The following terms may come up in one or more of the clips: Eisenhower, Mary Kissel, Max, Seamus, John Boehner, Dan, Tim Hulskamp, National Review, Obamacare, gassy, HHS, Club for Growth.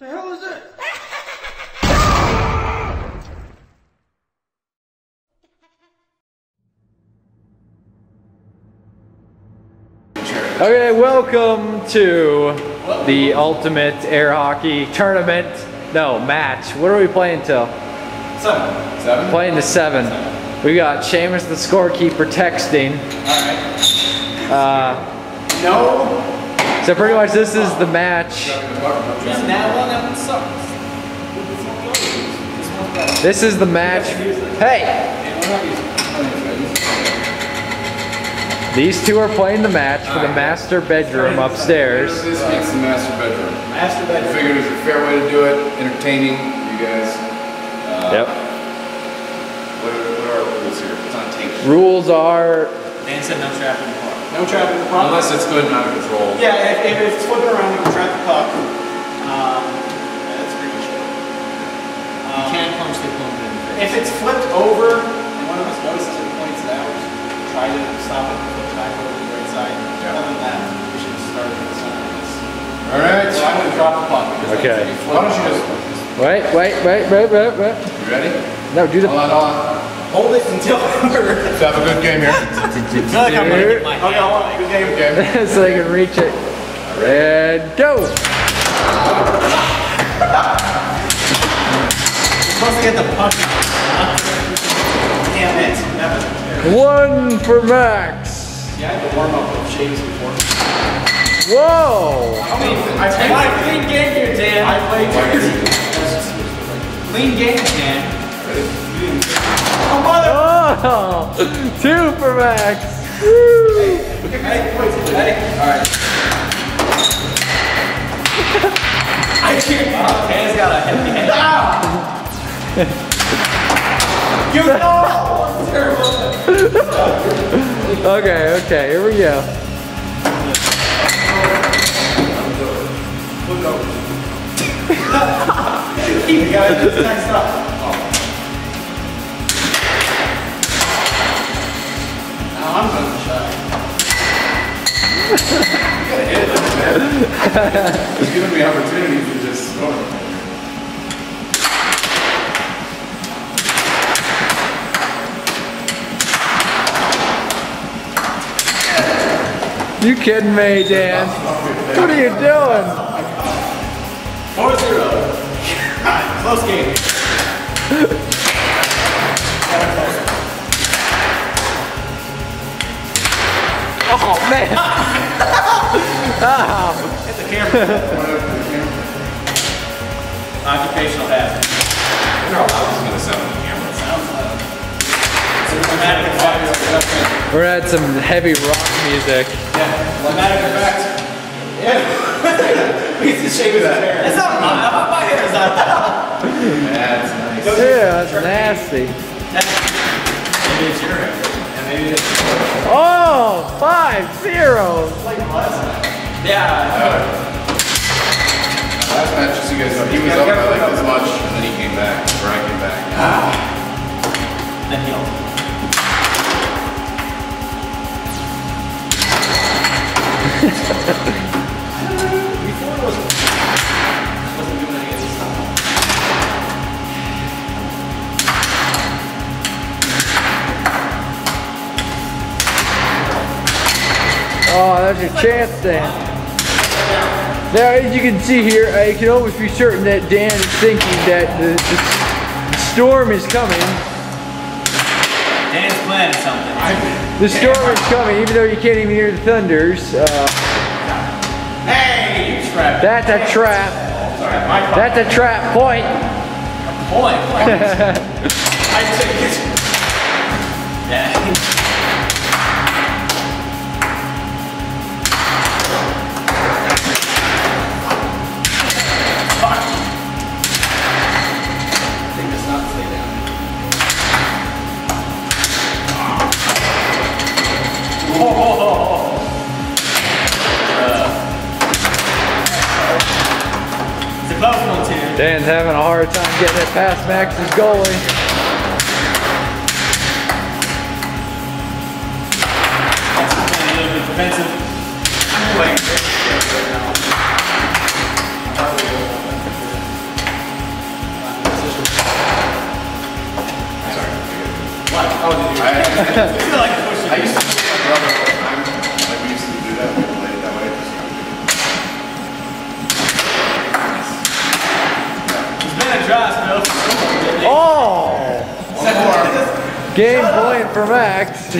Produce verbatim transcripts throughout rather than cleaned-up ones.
The hell is it? Okay, welcome to the ultimate air hockey tournament. No, match. What are we playing till? Seven. Seven? Playing to seven. seven. We got Seamus the scorekeeper texting. Alright. Uh, no. So pretty much this is the match. This is the match. Hey! These two are playing the match for the master bedroom upstairs. This makes the master bedroom. Master bedroom. I figured it was a fair way to do it, entertaining you guys. Uh, yep. What are, what are our rules here? It's on tape. Rules are... Dan said no trap in the puck. No trap in the puck. Unless it's good and out of control. Yeah, if, if it's flipping around, you can trap the puck. Um, yeah, that's pretty much it. Um, you can't punch the opponent in the face. If it's flipped over, and one of us notices it points it out, try to stop it and flip it back over to the right side. Other than that, we should start with this. Alright. So I'm going to drop the puck. Okay. Why don't you just... Wait, wait, wait, wait, wait, wait. You ready? No, do the... Hold on, hold on. Hold it until... Let's have a good game here. I feel like I'm going to get my hand. Okay, hold on. Good game, good game. So they can reach it. And go! You're supposed to get the puck. Damn it. One for Max. Yeah, I had to warm up with James before. Whoa! I mean, I played clean game here, Dan. I played Clean game, Dan. Oh, mother! Oh, two for Max. Woo! Hey, wait, wait. All right. I cheered. Oh, Dan's got a heavy hand. Ah! You know that was terrible. Okay, okay, here we go. Look over. You guys just text up. Oh. Now I'm going to try. You gotta hit it, man. It's giving me opportunities to just score. You kidding me, Dan? What are you doing? four zero. Close game. Oh, man. Oh. Hit the camera. Occupational hazard. No, I was just going to sound on the camera. It sounds loud. So we're at some heavy rock music. Yeah, climatic effect. Yeah. Piece of shape of that hair. It's not my hair. My hair is not that. That's nice. Yeah, that's nasty. Maybe it's your hair. Maybe it's your hair. Oh, five zero. It's like last night. Yeah. Uh, last match, just so you guys know, he was up by like this much, and then he came back. Or I came back. Ah. Then he also. Oh, that's your chance, Dan. Now, as you can see here, I can almost be certain that Dan is thinking that the, the storm is coming. Dan's planning something. The storm is coming, even though you can't even hear the thunders. Uh, hey, you trapped. That's a trap. That's a trap point. Point. I took it. Yeah. Dan's having a hard time getting it past Max's goalie. That's a little bit defensive. I'm playing this right now. tries, Bill. Oh! One more. Game point for Max.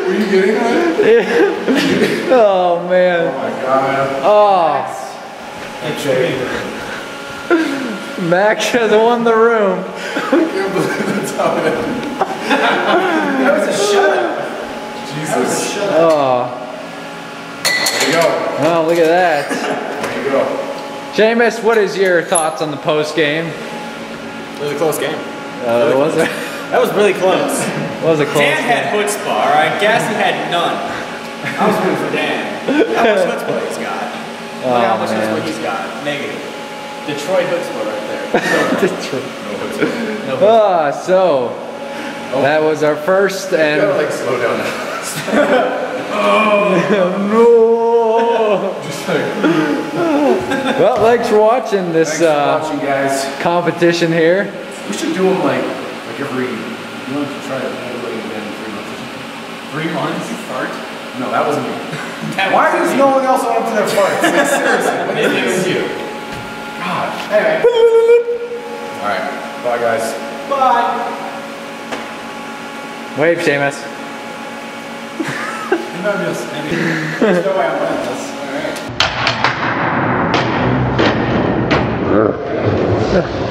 Were you getting it? Oh man. Oh my god. Oh. Max. Hey, Max has won the room. I can't believe that's how it ended. That was a shutout. Jesus. That was a shutout. Oh. There you go. Oh, look at that. There you go. Seamus, what is your thoughts on the post game? It was a close game. Uh, really was it? That was really close. Was a close Dan game. Had chutzpah, all right? Gassy had none. I was rooting for Dan. How much chutzpah he's got. Look oh, how much chutzpah he's got. Negative. Detroit chutzpah right there. So, Detroit. No chutzpah. No chutzpah. Uh, so, oh. That was our first and... You gotta, like, slow down. Oh, no. Just like... Well, thanks for watching this for uh, watching, guys. competition here. We should do them, like... Every, you want to try it every in three months? Three months? You fart? No, that wasn't me. That Why does no one else want to their farts? Like, seriously, what is this? You. God. Anyway. Alright. Bye, guys. Bye. Wave, Seamus. You know this. There's no way I'm winning this. Alright.